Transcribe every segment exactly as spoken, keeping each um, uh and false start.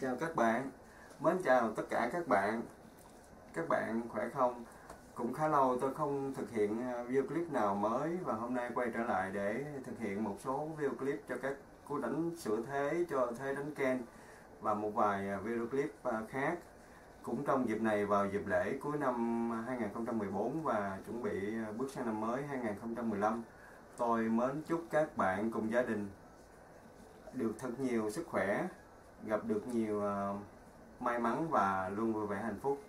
Chào các bạn, mến chào tất cả các bạn. Các bạn khỏe không? Cũng khá lâu tôi không thực hiện video clip nào mới và hôm nay quay trở lại để thực hiện một số video clip cho các cú đánh sửa thế, cho thế đánh ken và một vài video clip khác. Cũng trong dịp này, vào dịp lễ cuối năm hai nghìn không trăm mười bốn và chuẩn bị bước sang năm mới hai nghìn không trăm mười lăm, tôi mến chúc các bạn cùng gia đình được thật nhiều sức khỏe, gặp được nhiều may mắn và luôn vui vẻ hạnh phúc.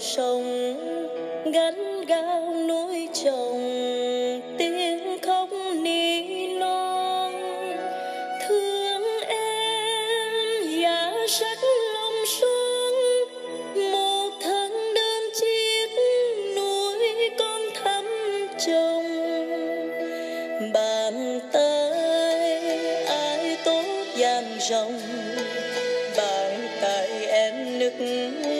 Sông gắn gao núi trồng, tiếng khóc nỉ non thương em giá sắc lòng xuống. Một thân đơn chiếc núi con thắm chồng, bàn tay ai tốt vàng rồng, bàn tay em nức